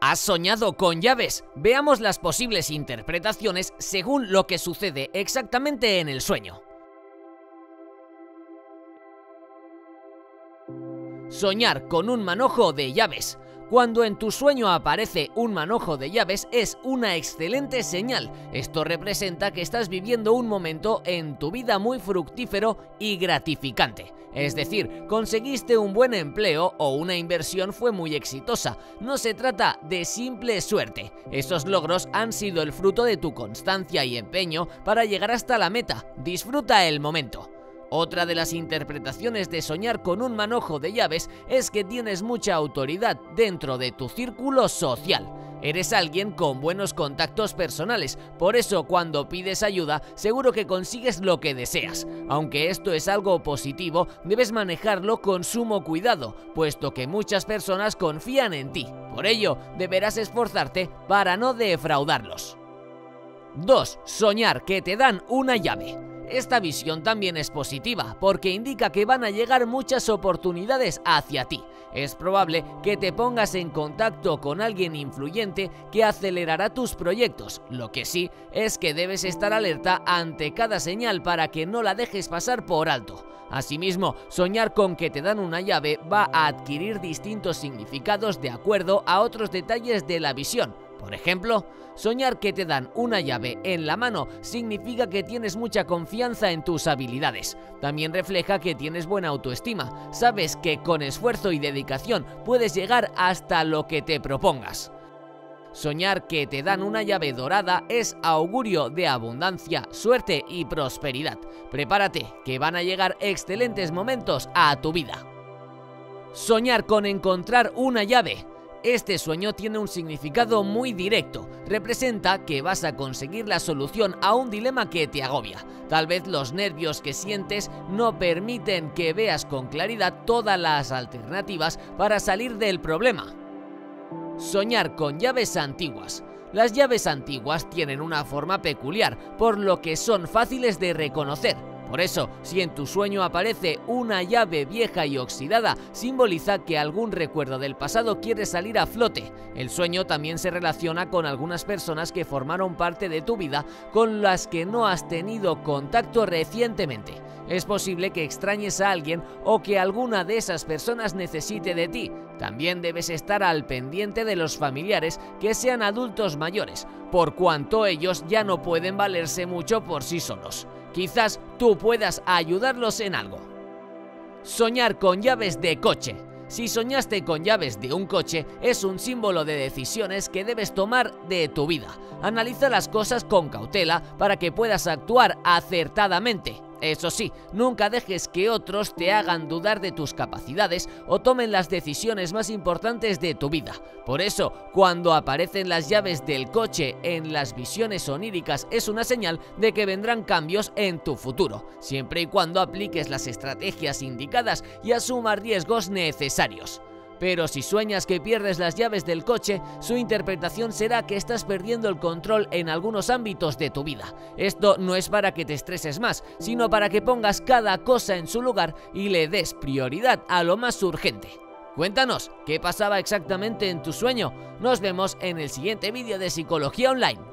¿Has soñado con llaves? Veamos las posibles interpretaciones según lo que sucede exactamente en el sueño. Soñar con un manojo de llaves. Cuando en tu sueño aparece un manojo de llaves es una excelente señal. Esto representa que estás viviendo un momento en tu vida muy fructífero y gratificante. Es decir, conseguiste un buen empleo o una inversión fue muy exitosa. No se trata de simple suerte. Esos logros han sido el fruto de tu constancia y empeño para llegar hasta la meta. Disfruta el momento. Otra de las interpretaciones de soñar con un manojo de llaves es que tienes mucha autoridad dentro de tu círculo social. Eres alguien con buenos contactos personales, por eso cuando pides ayuda seguro que consigues lo que deseas. Aunque esto es algo positivo, debes manejarlo con sumo cuidado, puesto que muchas personas confían en ti. Por ello, deberás esforzarte para no defraudarlos. 2. Soñar que te dan una llave. Esta visión también es positiva porque indica que van a llegar muchas oportunidades hacia ti. Es probable que te pongas en contacto con alguien influyente que acelerará tus proyectos. Lo que sí es que debes estar alerta ante cada señal para que no la dejes pasar por alto. Asimismo, soñar con que te dan una llave va a adquirir distintos significados de acuerdo a otros detalles de la visión. Por ejemplo, soñar que te dan una llave en la mano significa que tienes mucha confianza en tus habilidades. También refleja que tienes buena autoestima. Sabes que con esfuerzo y dedicación puedes llegar hasta lo que te propongas. Soñar que te dan una llave dorada es augurio de abundancia, suerte y prosperidad. Prepárate, que van a llegar excelentes momentos a tu vida. Soñar con encontrar una llave. Este sueño tiene un significado muy directo. Representa que vas a conseguir la solución a un dilema que te agobia. Tal vez los nervios que sientes no permiten que veas con claridad todas las alternativas para salir del problema. Soñar con llaves antiguas. Las llaves antiguas tienen una forma peculiar, por lo que son fáciles de reconocer. Por eso, si en tu sueño aparece una llave vieja y oxidada, simboliza que algún recuerdo del pasado quiere salir a flote. El sueño también se relaciona con algunas personas que formaron parte de tu vida con las que no has tenido contacto recientemente. Es posible que extrañes a alguien o que alguna de esas personas necesite de ti. También debes estar al pendiente de los familiares que sean adultos mayores, por cuanto ellos ya no pueden valerse mucho por sí solos. Quizás tú puedas ayudarlos en algo. Soñar con llaves de coche. Si soñaste con llaves de un coche, es un símbolo de decisiones que debes tomar de tu vida. Analiza las cosas con cautela para que puedas actuar acertadamente. Eso sí, nunca dejes que otros te hagan dudar de tus capacidades o tomen las decisiones más importantes de tu vida. Por eso, cuando aparecen las llaves del coche en las visiones oníricas, es una señal de que vendrán cambios en tu futuro, siempre y cuando apliques las estrategias indicadas y asumas riesgos necesarios. Pero si sueñas que pierdes las llaves del coche, su interpretación será que estás perdiendo el control en algunos ámbitos de tu vida. Esto no es para que te estreses más, sino para que pongas cada cosa en su lugar y le des prioridad a lo más urgente. Cuéntanos, ¿qué pasaba exactamente en tu sueño? Nos vemos en el siguiente vídeo de Psicología Online.